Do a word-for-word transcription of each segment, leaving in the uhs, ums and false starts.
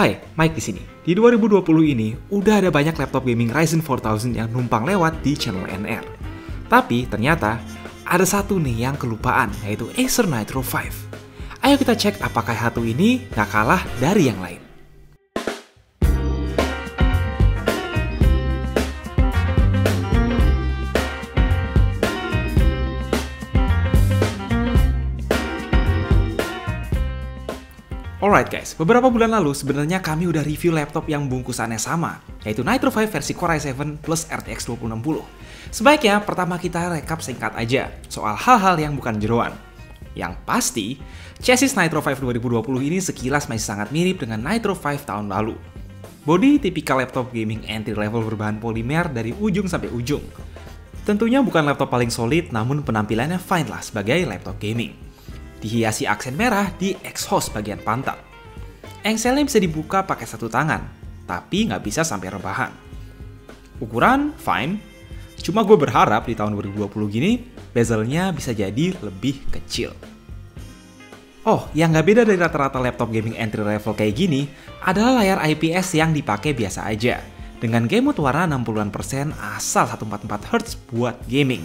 Hai, Mike di sini. Di dua ribu dua puluh ini, udah ada banyak laptop gaming Ryzen empat ribu yang numpang lewat di channel N R. Tapi ternyata ada satu nih yang kelupaan, yaitu Acer Nitro lima. Ayo kita cek apakah satu ini gak kalah dari yang lain. Alright guys, beberapa bulan lalu sebenarnya kami udah review laptop yang bungkusannya sama, yaitu Nitro lima versi Core i tujuh plus R T X dua ribu enam puluh. Sebaiknya pertama kita rekap singkat aja soal hal-hal yang bukan jeroan. Yang pasti, chassis Nitro lima dua ribu dua puluh ini sekilas masih sangat mirip dengan Nitro lima tahun lalu. Bodi tipikal laptop gaming entry level berbahan polimer dari ujung sampai ujung. Tentunya bukan laptop paling solid, namun penampilannya fine lah sebagai laptop gaming. Dihiasi aksen merah di exhaust bagian pantat. Engselnya bisa dibuka pakai satu tangan, tapi nggak bisa sampai rebahan. Ukuran fine, cuma gue berharap di tahun dua ribu dua puluh gini bezelnya bisa jadi lebih kecil. Oh, yang nggak beda dari rata-rata laptop gaming entry level kayak gini adalah layar I P S yang dipakai biasa aja, dengan gamut warna enam puluhan persen asal seratus empat puluh empat hertz buat gaming.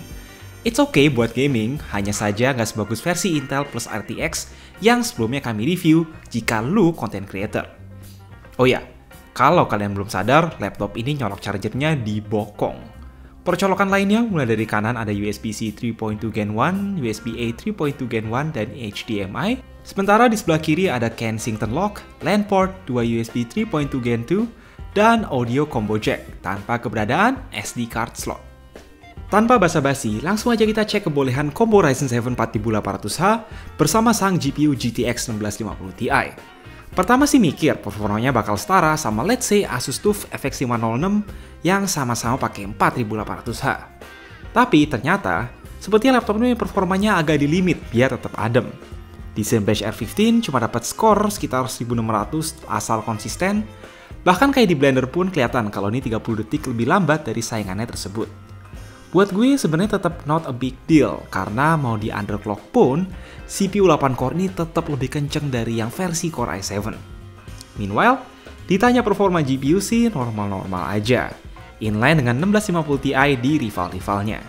It's okay buat gaming, hanya saja nggak sebagus versi Intel plus R T X yang sebelumnya kami review jika lu content creator. Oh ya, kalau kalian belum sadar, laptop ini nyolok chargernya di bokong. Percolokan lainnya mulai dari kanan ada U S B-C tiga titik dua Gen satu, U S B-A tiga titik dua Gen satu, dan H D M I. Sementara di sebelah kiri ada Kensington Lock, LAN port, dua U S B tiga titik dua Gen dua, dan audio combo jack tanpa keberadaan S D card slot. Tanpa basa-basi, langsung aja kita cek kebolehan combo Ryzen tujuh empat ribu delapan ratus H bersama sang G P U G T X enam belas lima puluh Ti. Pertama sih mikir performanya bakal setara sama let's say Asus TUF F X lima nol enam yang sama-sama pakai empat ribu delapan ratus H. Tapi ternyata, sepertinya laptop ini performanya agak di limit biar tetap adem. Di Cinebench R lima belas cuma dapat skor sekitar seribu enam ratus asal konsisten, bahkan kayak di Blender pun kelihatan kalau ini tiga puluh detik lebih lambat dari saingannya tersebut. Buat gue sebenarnya tetap not a big deal, karena mau di underclock pun, C P U delapan core ini tetap lebih kenceng dari yang versi Core i tujuh. Meanwhile, ditanya performa G P U sih normal-normal aja, inline dengan enam belas lima puluh Ti di rival-rivalnya.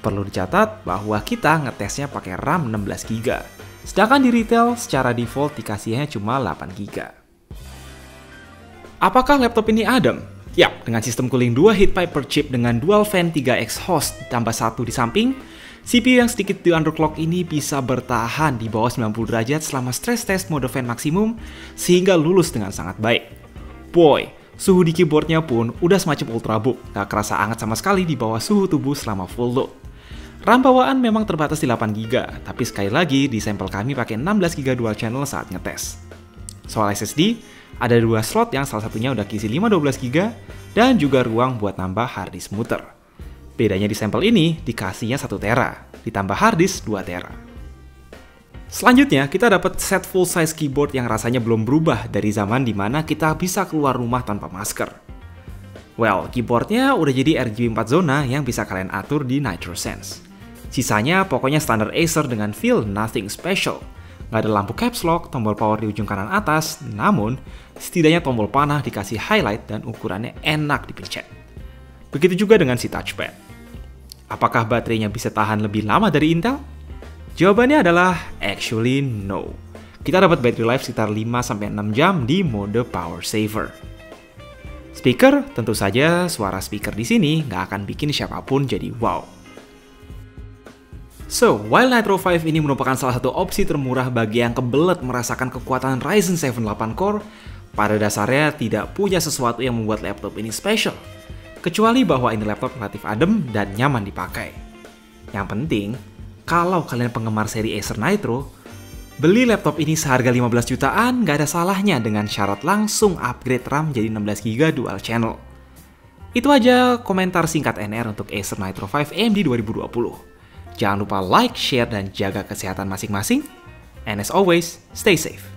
Perlu dicatat bahwa kita ngetesnya pakai RAM enam belas giga, sedangkan di retail secara default dikasihnya cuma delapan giga. Apakah laptop ini adem? Yap, dengan sistem cooling dua heat pipe per chip dengan dual fan tiga exhaust tambah satu di samping, C P U yang sedikit di underclock ini bisa bertahan di bawah sembilan puluh derajat selama stress test mode fan maksimum sehingga lulus dengan sangat baik. Boy, suhu di keyboardnya pun udah semacam ultrabook, gak kerasa hangat sama sekali di bawah suhu tubuh selama full load. RAM bawaan memang terbatas di delapan giga, tapi sekali lagi di sampel kami pakai enam belas giga dual channel saat ngetes. Soal S S D, ada dua slot yang salah satunya udah keisi lima dua belas giga dan juga ruang buat nambah harddisk muter. Bedanya di sampel ini, dikasihnya satu tera, ditambah harddisk dua tera. Selanjutnya, kita dapat set full size keyboard yang rasanya belum berubah dari zaman dimana kita bisa keluar rumah tanpa masker. Well, keyboardnya udah jadi R G B empat zona yang bisa kalian atur di NitroSense. Sisanya pokoknya standar Acer dengan feel nothing special. Gak ada lampu caps lock, tombol power di ujung kanan atas, namun setidaknya tombol panah dikasih highlight dan ukurannya enak dipencet. Begitu juga dengan si touchpad. Apakah baterainya bisa tahan lebih lama dari Intel? Jawabannya adalah actually no. Kita dapat battery life sekitar lima sampai enam jam di mode power saver. Speaker, tentu saja suara speaker di sini nggak akan bikin siapapun jadi wow. So, while Nitro lima ini merupakan salah satu opsi termurah bagi yang kebelet merasakan kekuatan Ryzen tujuh delapan core, pada dasarnya tidak punya sesuatu yang membuat laptop ini spesial, kecuali bahwa ini laptop relatif adem dan nyaman dipakai. Yang penting, kalau kalian penggemar seri Acer Nitro, beli laptop ini seharga lima belas jutaan nggak ada salahnya dengan syarat langsung upgrade RAM jadi enam belas giga dual channel. Itu aja komentar singkat N R untuk Acer Nitro lima A M D dua ribu dua puluh. Jangan lupa like, share, dan jaga kesehatan masing-masing. And as always, stay safe.